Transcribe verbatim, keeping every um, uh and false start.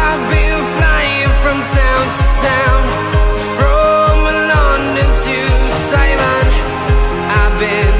I've been flying from town to town, from London to Taiwan. I've been